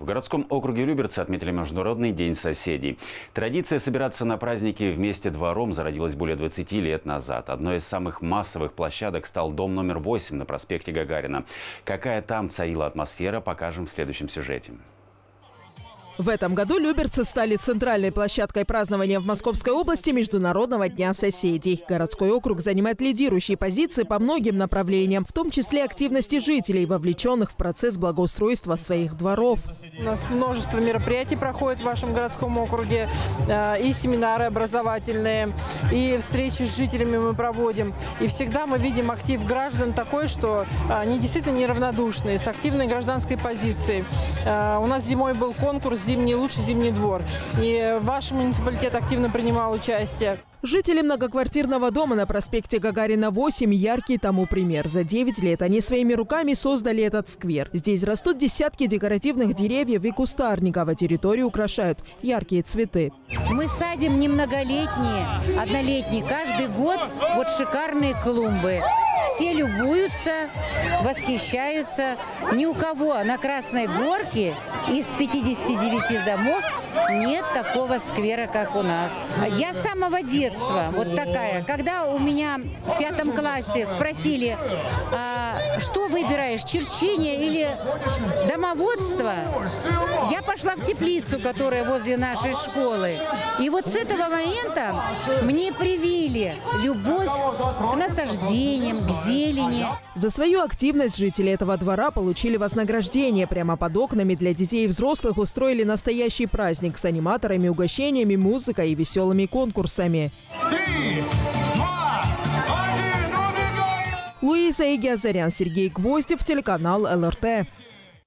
В городском округе Люберцы отметили Международный день соседей. Традиция собираться на праздники вместе двором зародилась более 20 лет назад. Одной из самых массовых площадок стал дом номер 8 на проспекте Гагарина. Какая там царила атмосфера, покажем в следующем сюжете. В этом году люберцы стали центральной площадкой празднования в Московской области Международного дня соседей. Городской округ занимает лидирующие позиции по многим направлениям, в том числе активности жителей, вовлеченных в процесс благоустройства своих дворов. У нас множество мероприятий проходит в вашем городском округе, и семинары образовательные, и встречи с жителями мы проводим. И всегда мы видим актив граждан такой, что они действительно неравнодушны, с активной гражданской позицией. У нас зимой был конкурс «Зимний лучший зимний двор». И ваш муниципалитет активно принимал участие. Жители многоквартирного дома на проспекте Гагарина 8 – яркий тому пример. За 9 лет они своими руками создали этот сквер. Здесь растут десятки декоративных деревьев и кустарников, а территорию украшают яркие цветы. Мы садим не многолетние, однолетние. Каждый год вот шикарные клумбы. Все любуются, восхищаются. Ни у кого на Красной Горке из 59 домов нет такого сквера, как у нас. Я с самого детства вот такая. Когда у меня в 5 классе спросили, что выбираешь, черчение или домоводство, я пошла в теплицу, которая возле нашей школы. И вот с этого момента мне привили любовь к насаждениям, к зелени. За свою активность жители этого двора получили вознаграждение. Прямо под окнами для детей и взрослых устроили настоящий праздник с аниматорами, угощениями, музыкой и веселыми конкурсами. 3, 2, 1, убегаем! Луиза Егиазарян, Сергей Гвоздев, телеканал ЛРТ.